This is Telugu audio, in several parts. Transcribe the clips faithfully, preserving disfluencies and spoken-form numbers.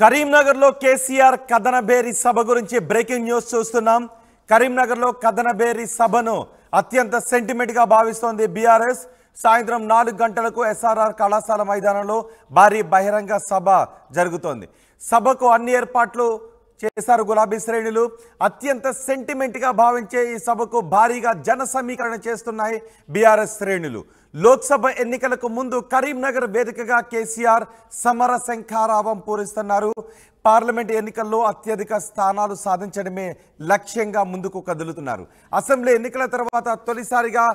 కరీంనగర్లో కేసీఆర్ కథనబేరీ సభ గురించి బ్రేకింగ్ న్యూస్ చూస్తున్నాం. కరీంనగర్లో కథనబేరీ సభను అత్యంత సెంటిమెంట్గా భావిస్తోంది బీఆర్ఎస్. సాయంత్రం నాలుగు గంటలకు ఎస్ఆర్ఆర్ కళాశాల మైదానంలో భారీ బహిరంగ సభ జరుగుతోంది. సభకు అన్ని ఏర్పాట్లు చేశారు గులాబీ శ్రేణులు. అత్యంత సెంటిమెంట్గా భావించే ఈ సభకు భారీగా జన సమీకరణ చేస్తున్నాయి బీఆర్ఎస్ శ్రేణులు. లోక్సభ ఎన్నికలకు ముందు కరీంనగర్ వేదికగా కేసీఆర్ సమర శంఖారావం పూరిస్తున్నారు. పార్లమెంట్ ఎన్నికల్లో అత్యధిక స్థానాలు సాధించడమే లక్ష్యంగా ముందుకు కదులుతున్నారు. అసెంబ్లీ ఎన్నికల తర్వాత తొలిసారిగా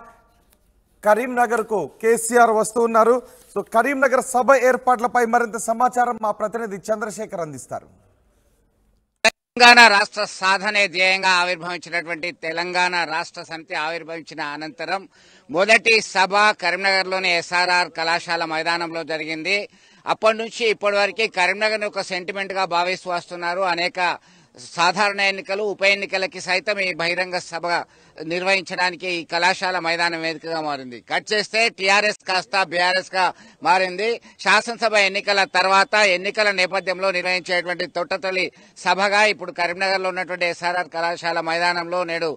కరీంనగర్కు కేసీఆర్ వస్తూ ఉన్నారు. సో కరీంనగర్ సభ ఏర్పాట్లపై మరింత సమాచారం మా ప్రతినిధి చంద్రశేఖర్ అందిస్తారు. తెలంగాణ రాష్ట్ర సాధనే ధ్యేయంగా ఆవిర్భవించినటువంటి తెలంగాణ రాష్ట్ర సమితి ఆవిర్భవించిన అనంతరం మొదటి సభ కరీంనగర్లోని ఎస్ఆర్ఆర్ కళాశాల మైదానంలో జరిగింది. అప్పటి నుంచి ఇప్పటి వరకు కరీంనగర్ను ఒక సెంటిమెంట్గా భావిస్తూ వస్తున్నారు. అనేక సాధారణ ఎన్నికలు, ఉప ఎన్నికలకి సైతం ఈ బహిరంగ సభ నిర్వహించడానికి ఈ కళాశాల మైదానం వేదికగా మారింది. కట్ చేస్తే టిఆర్ఎస్ కాస్త బీఆర్ఎస్ గా మారింది. శాసనసభ ఎన్నికల తర్వాత ఎన్నికల నేపథ్యంలో నిర్వహించేటువంటి తొట్టతొలి సభగా ఇప్పుడు కరీంనగర్ లో ఉన్నటువంటి ఎస్ఆర్ఆర్ కళాశాల మైదానంలో నేడు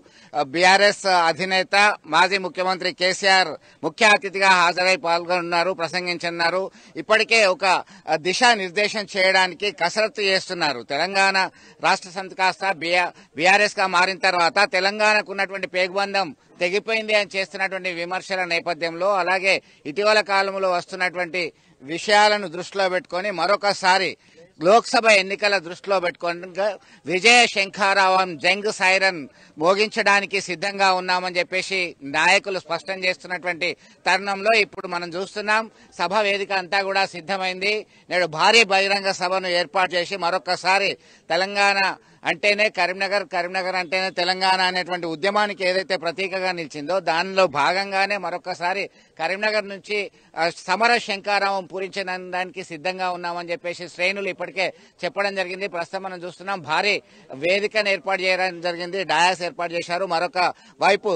బీఆర్ఎస్ అధినేత మాజీ ముఖ్యమంత్రి కేసీఆర్ ముఖ్య అతిథిగా హాజరై పాల్గొన్నారు, ప్రసంగించనున్నారు. ఇప్పటికే ఒక దిశానిర్దేశం చేయడానికి కసరత్తు చేస్తున్నారు. తెలంగాణ రాష్ట్ర సమితి కాస్త బీఆర్ఎస్ గా మారిన తర్వాత తెలంగాణకు ఉన్నటువంటి పేగుబంధం తెగిపోయింది అని చేస్తున్నటువంటి విమర్శల నేపథ్యంలో, అలాగే ఇటీవల కాలంలో వస్తున్నటువంటి విషయాలను దృష్టిలో పెట్టుకొని మరొకసారి లోక్సభ ఎన్నికల దృష్టిలో పెట్టుకోవడంగా విజయ శంఖారావం, జంగ్ సైరన్ మోగించడానికి సిద్ధంగా ఉన్నామని చెప్పేసి నాయకులు స్పష్టం చేస్తున్నటువంటి తరుణంలో ఇప్పుడు మనం చూస్తున్నాం సభ వేదిక అంతా కూడా సిద్ధమైంది. నేడు భారీ బహిరంగ సభను ఏర్పాటు చేసి మరొకసారి తెలంగాణ అంటేనే కరీంనగర్, కరీంనగర్ అంటేనే తెలంగాణ అనేటువంటి ఉద్యమానికి ఏదైతే ప్రతీకగా నిలిచిందో దానిలో భాగంగానే మరొకసారి కరీంనగర్ నుంచి సమర శంఖారావం పూరించడానికి సిద్ధంగా ఉన్నామని చెప్పేసి శ్రేణులు ఇప్పటికే చెప్పడం జరిగింది. ప్రస్తుతం మనం చూస్తున్నాం భారీ వేదికను ఏర్పాటు చేయడం జరిగింది. డయాస్ ఏర్పాటు చేశారు. మరొక వైపు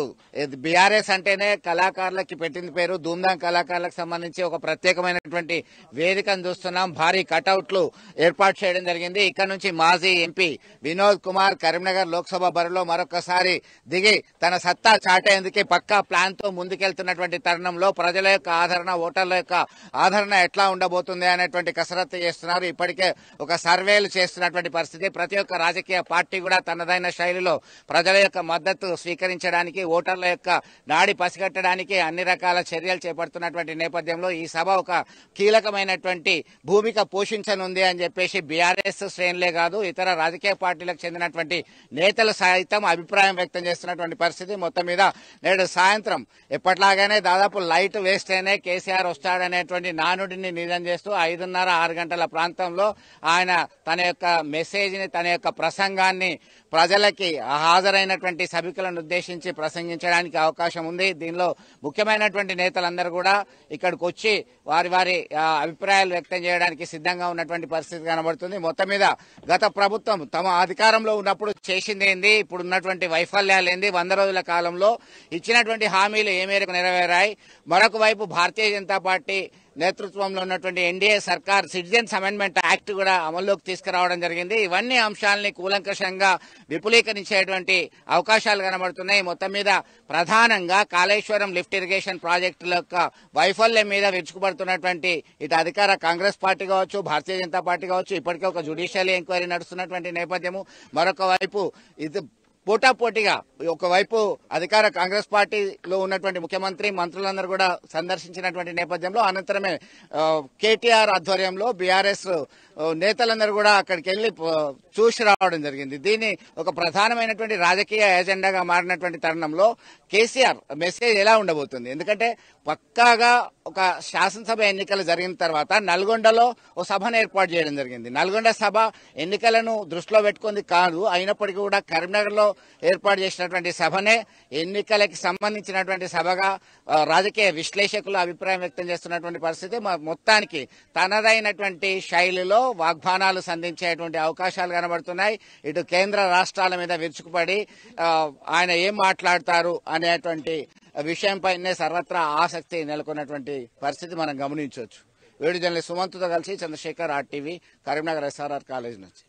బీఆర్ఎస్ అంటేనే కళాకారులకి పెట్టింది పేరు. ధూమ్ధాం కళాకారులకు సంబంధించి ఒక ప్రత్యేకమైనటువంటి వేదికను చూస్తున్నాం. భారీ కటౌట్లు ఏర్పాటు చేయడం జరిగింది. ఇక్కడ నుంచి మాజీ ఎంపీ వినోద్ కుమార్ కరీంనగర్ లోక్సభ బరిలో మరొకసారి దిగి తన సత్తా చాటేందుకే పక్కా ప్లాన్ తో ముందుకెళ్తున్నటువంటి తరుణంలో ప్రజల యొక్క ఆదరణ, ఓటర్ల యొక్క ఆదరణ ఎట్లా ఉండబోతుంది అనేటువంటి కసరత్తు చేస్తున్నారు. ఇప్పటికే ఒక సర్వేలు చేస్తున్నటువంటి పరిస్థితి. ప్రతి ఒక్క రాజకీయ పార్టీ కూడా తనదైన శైలిలో ప్రజల యొక్క మద్దతు స్వీకరించడానికి, ఓటర్ల యొక్క నాడి పసిగట్టడానికి అన్ని రకాల చర్యలు చేపడుతున్నటువంటి నేపథ్యంలో ఈ సభ ఒక కీలకమైనటువంటి భూమిక పోషించనుంది అని చెప్పేసి బీఆర్ఎస్ శ్రేణులే కాదు ఇతర రాజకీయ పార్టీ పార్టీలకు చెందినటువంటి నేతలు సైతం అభిప్రాయం వ్యక్తం చేస్తున్నటువంటి పరిస్థితి. మొత్తం మీద నేడు సాయంత్రం ఎప్పట్లాగానే దాదాపు లైట్ వేస్ట్ అయినే కేసీఆర్ వస్తాడనేటువంటి నానుడిని నిజం చేస్తూ ఐదున్నర ఆరు గంటల ప్రాంతంలో ఆయన తన యొక్క మెసేజ్ని, తన యొక్క ప్రసంగాన్ని ప్రజలకి హాజరైనటువంటి సభికులను ఉద్దేశించి ప్రసంగించడానికి అవకాశం ఉంది. దీనిలో ముఖ్యమైనటువంటి నేతలందరూ కూడా ఇక్కడికి వచ్చి వారి వారి అభిప్రాయాలు వ్యక్తం చేయడానికి సిద్ధంగా ఉన్నటువంటి పరిస్థితి కనబడుతుంది. మొత్తం మీద గత ప్రభుత్వం తమ అధికారంలో ఉన్నప్పుడు చేసింది ఏంది, ఇప్పుడు ఉన్నటువంటి వైఫల్యాలు ఏంది, వంద రోజుల కాలంలో ఇచ్చినటువంటి హామీలు ఏ మేరకు నెరవేరాయి, మరొక వైపు భారతీయ జనతా పార్టీ నేతృత్వంలో ఉన్నటువంటి ఎన్డీఏ సర్కార్ సిటిజన్స్ అమెండ్మెంట్ యాక్ట్ కూడా అమల్లోకి తీసుకురావడం జరిగింది. ఇవన్నీ అంశాలని కూలంకషంగా విపులీకరించేటువంటి అవకాశాలు కనబడుతున్నాయి. మొత్తం మీద ప్రధానంగా కాళేశ్వరం లిఫ్ట్ ఇరిగేషన్ ప్రాజెక్టుల యొక్క వైఫల్యం మీద విరుచుకుపడుతున్నటువంటి ఇటు అధికార కాంగ్రెస్ పార్టీ కావచ్చు, భారతీయ జనతా పార్టీ కావచ్చు. ఇప్పటికే ఒక జ్యుడిషియల్ ఎంక్వైరీ నడుస్తున్నటువంటి నేపథ్యము, మరొక వైపు ఇది పోటాపోటీగా ఒకవైపు అధికార కాంగ్రెస్ పార్టీలో ఉన్నటువంటి ముఖ్యమంత్రి, మంత్రులందరూ కూడా సందర్శించినటువంటి నేపథ్యంలో అనంతరమే కేటీఆర్ ఆధ్వర్యంలో బీఆర్ఎస్ నేతలందరూ కూడా అక్కడికి వెళ్లి చూసి రావడం జరిగింది. దీన్ని ఒక ప్రధానమైనటువంటి రాజకీయ ఎజెండాగా మారినటువంటి తరుణంలో కేసీఆర్ మెసేజ్ ఎలా ఉండబోతుంది? ఎందుకంటే పక్కాగా ఒక శాసనసభ ఎన్నికలు జరిగిన తర్వాత నల్గొండలో ఓ సభను ఏర్పాటు చేయడం జరిగింది. నల్గొండ సభ ఎన్నికలను దృష్టిలో పెట్టుకుంది కాదు, అయినప్పటికీ కూడా కరీంనగర్లో ఏర్పాటు చేసినటువంటి సభనే ఎన్నికలకి సంబంధించినటువంటి సభగా రాజకీయ విశ్లేషకులు అభిప్రాయం వ్యక్తం చేస్తున్నటువంటి పరిస్థితి. మొత్తానికి తనదైనటువంటి శైలిలో వాగ్దానాలు సంధించేటువంటి అవకాశాలు కనబడుతున్నాయి. ఇటు కేంద్ర రాష్ట్రాల మీద విరుచుకుపడి ఆయన ఏం మాట్లాడతారు అనేటువంటి విషయంపైనే సర్వత్రా ఆసక్తి నెలకొన్నటువంటి పరిస్థితి మనం గమనించవచ్చు. ఏడు జర్నలిస్ట్ సుమంత్తో కలిసి Chandrashekar RTV Karimnagar SRR college నుంచి